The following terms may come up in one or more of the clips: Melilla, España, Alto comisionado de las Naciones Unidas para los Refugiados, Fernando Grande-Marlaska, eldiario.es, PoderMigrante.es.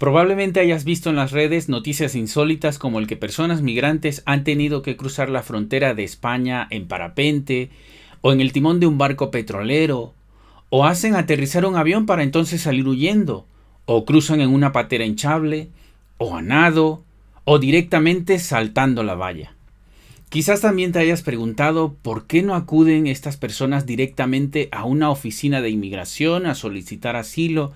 Probablemente hayas visto en las redes noticias insólitas como el que personas migrantes han tenido que cruzar la frontera de España en parapente, o en el timón de un barco petrolero, o hacen aterrizar un avión para entonces salir huyendo, o cruzan en una patera hinchable, o a nado, o directamente saltando la valla. Quizás también te hayas preguntado por qué no acuden estas personas directamente a una oficina de inmigración a solicitar asilo,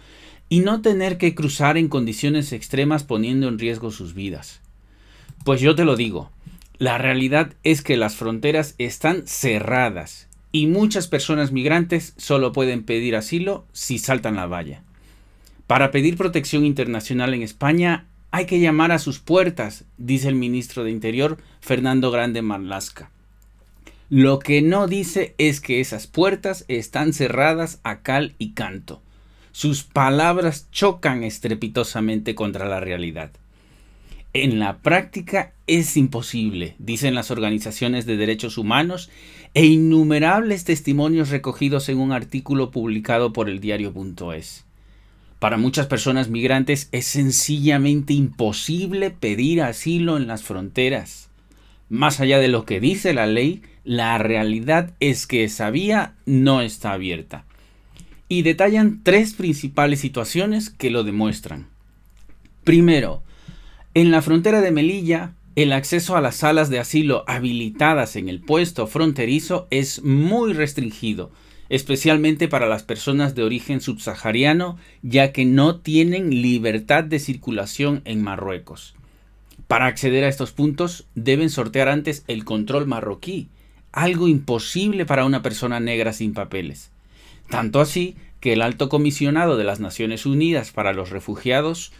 y no tener que cruzar en condiciones extremas poniendo en riesgo sus vidas. Pues yo te lo digo, la realidad es que las fronteras están cerradas y muchas personas migrantes solo pueden pedir asilo si saltan la valla. Para pedir protección internacional en España hay que llamar a sus puertas, dice el ministro de Interior Fernando Grande-Marlaska. Lo que no dice es que esas puertas están cerradas a cal y canto. Sus palabras chocan estrepitosamente contra la realidad. En la práctica es imposible, dicen las organizaciones de derechos humanos e innumerables testimonios recogidos en un artículo publicado por eldiario.es. Para muchas personas migrantes es sencillamente imposible pedir asilo en las fronteras. Más allá de lo que dice la ley, la realidad es que esa vía no está abierta. Y detallan tres principales situaciones que lo demuestran. Primero, en la frontera de Melilla, el acceso a las salas de asilo habilitadas en el puesto fronterizo es muy restringido, especialmente para las personas de origen subsahariano, ya que no tienen libertad de circulación en Marruecos. Para acceder a estos puntos, deben sortear antes el control marroquí, algo imposible para una persona negra sin papeles. Tanto así que el Alto Comisionado de las Naciones Unidas para los Refugiados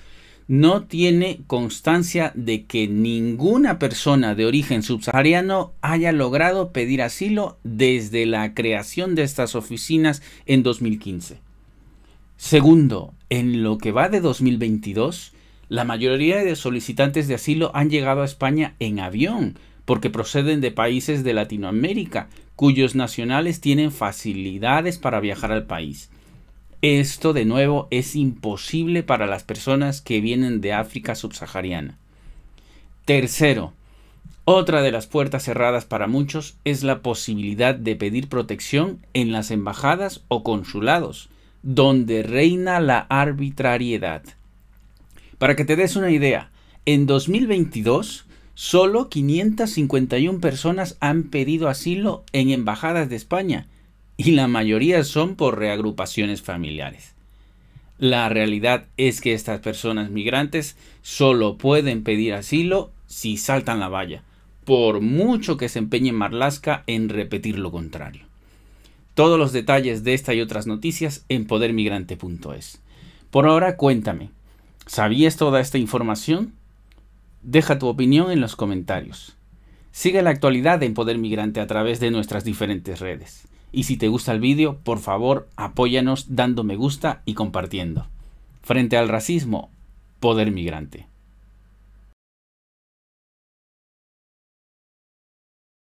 no tiene constancia de que ninguna persona de origen subsahariano haya logrado pedir asilo desde la creación de estas oficinas en 2015. Segundo, en lo que va de 2022, la mayoría de solicitantes de asilo han llegado a España en avión, porque proceden de países de Latinoamérica, cuyos nacionales tienen facilidades para viajar al país. Esto, de nuevo, es imposible para las personas que vienen de África subsahariana. Tercero, otra de las puertas cerradas para muchos es la posibilidad de pedir protección en las embajadas o consulados, donde reina la arbitrariedad. Para que te des una idea, en 2022, solo 551 personas han pedido asilo en embajadas de España y la mayoría son por reagrupaciones familiares. La realidad es que estas personas migrantes solo pueden pedir asilo si saltan la valla, por mucho que se empeñe Marlaska en repetir lo contrario. Todos los detalles de esta y otras noticias en PoderMigrante.es. Por ahora, cuéntame, ¿sabías toda esta información? Deja tu opinión en los comentarios. Sigue la actualidad en Poder Migrante a través de nuestras diferentes redes. Y si te gusta el vídeo, por favor, apóyanos dando me gusta y compartiendo. Frente al racismo, Poder Migrante.